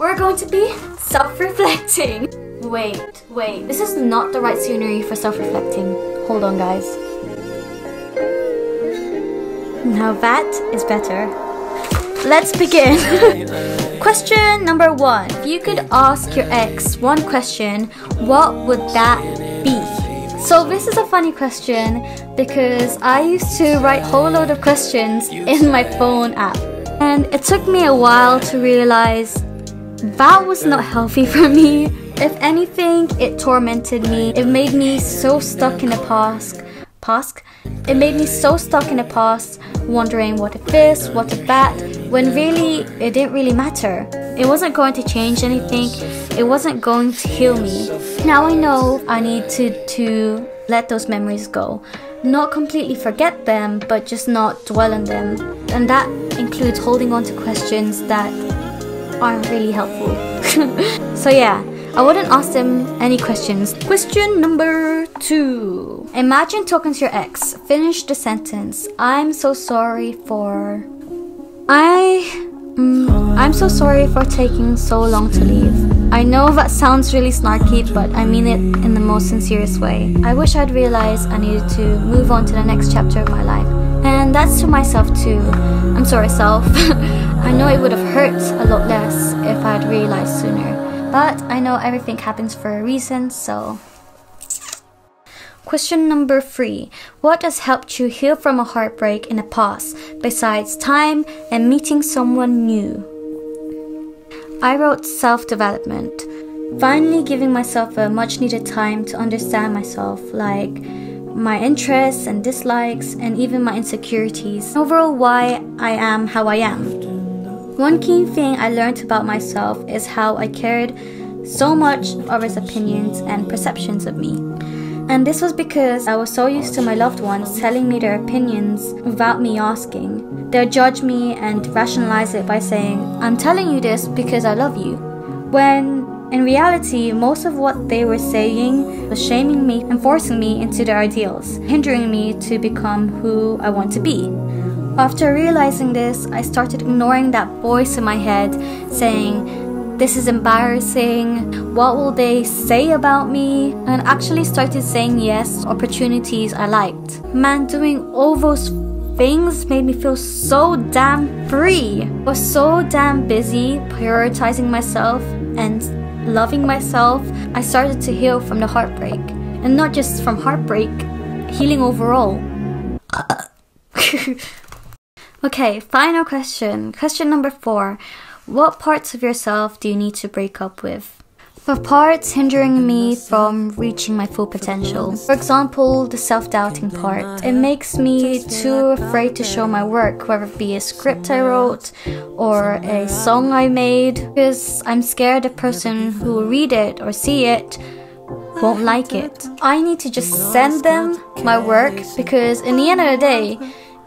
we're going to be self-reflecting. Wait, this is not the right scenery for self-reflecting. Hold on, guys. Now that is better. Let's begin. Question number one. If you could ask your ex one question, what would that be? So this is a funny question because I used to write a whole load of questions in my phone app. And it took me a while to realize that was not healthy for me. If anything, it tormented me. It made me so stuck in the past. It made me so stuck in the past, wondering what if this, what if that, when really, it didn't really matter. It wasn't going to change anything. It wasn't going to heal me. Now I know I need to let those memories go. Not completely forget them, but just not dwell on them. And that includes holding on to questions that aren't really helpful. So yeah, I wouldn't ask them any questions. Question number two. Imagine talking to your ex. Finish the sentence. I'm so sorry for... I'm so sorry for taking so long to leave. I know that sounds really snarky, but I mean it in the most sincerest way. I wish I'd realized I needed to move on to the next chapter of my life. And that's to myself too. I'm sorry, self. I know it would have hurt a lot less if I'd realized sooner. But I know everything happens for a reason, so... Question number three. What has helped you heal from a heartbreak in the past, besides time and meeting someone new? I wrote self-development. Finally giving myself a much-needed time to understand myself, like my interests and dislikes, and even my insecurities. Overall, why I am how I am. One key thing I learned about myself is how I cared so much of his opinions and perceptions of me. And this was because I was so used to my loved ones telling me their opinions without me asking. They'll judge me and rationalize it by saying, "I'm telling you this because I love you." When in reality, most of what they were saying was shaming me and forcing me into their ideals, hindering me to become who I want to be. After realizing this, I started ignoring that voice in my head saying, "This is embarrassing, what will they say about me?" And actually started saying yes to opportunities I liked. Man, doing all those things made me feel so damn free. I was so damn busy prioritizing myself and loving myself. I started to heal from the heartbreak. And not just from heartbreak, healing overall. Okay, final question. Question number four. What parts of yourself do you need to break up with? The parts hindering me from reaching my full potential. For example, the self-doubting part. It makes me too afraid to show my work, whether it be a script I wrote or a song I made, because I'm scared the person who will read it or see it won't like it. I need to just send them my work, because in the end of the day,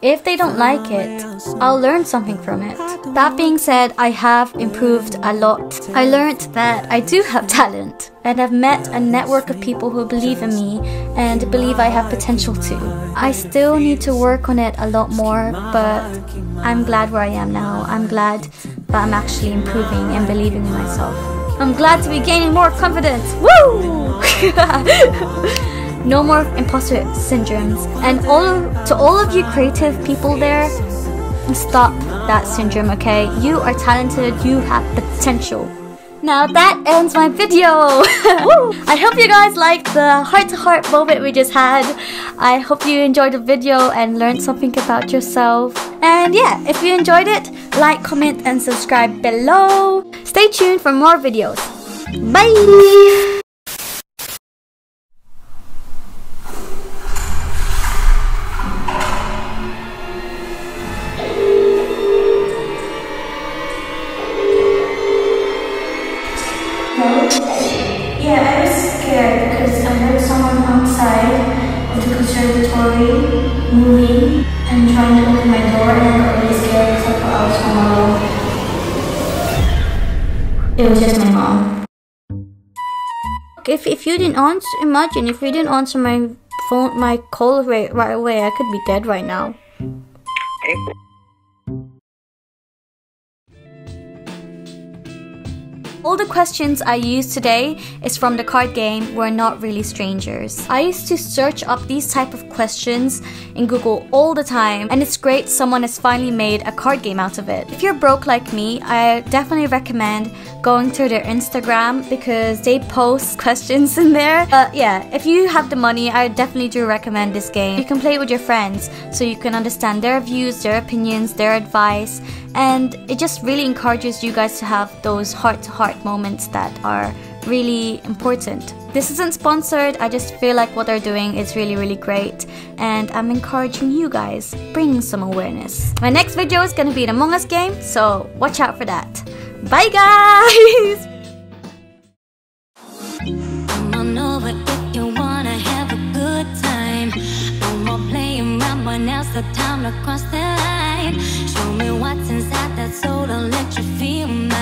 if they don't like it, I'll learn something from it. That being said, I have improved a lot. I learned that I do have talent, and I've met a network of people who believe in me and believe I have potential too. I still need to work on it a lot more, but I'm glad where I am now. I'm glad that I'm actually improving and believing in myself. I'm glad to be gaining more confidence. Woo! No more imposter syndromes. And to all of you creative people there, stop that syndrome, okay? You are talented, you have potential. Now that ends my video! I hope you guys liked the heart-to-heart moment we just had. I hope you enjoyed the video and learned something about yourself. And yeah, if you enjoyed it, like, comment, and subscribe below. Stay tuned for more videos. Bye! Moving and trying to open my door, and I'm really scared because I thought I was home alone. It was just my mom. If you didn't answer, imagine if you didn't answer my phone, my call right away, I could be dead right now. Okay. All the questions I used today is from the card game We're Not Really Strangers. I used to search up these type of questions in Google all the time, and it's great someone has finally made a card game out of it. If you're broke like me, I definitely recommend going to their Instagram because they post questions in there. But yeah, if you have the money, I definitely do recommend this game. You can play it with your friends so you can understand their views, their opinions, their advice, and it just really encourages you guys to have those heart-to-heart moments that are really important. This isn't sponsored, I just feel like what they're doing is really great, and I'm encouraging you guys, bring some awareness. My next video is gonna be an Among Us game, so watch out for that. Bye guys! Now's the time to cross the line. Show me what's inside that soul, I'll let you feel me.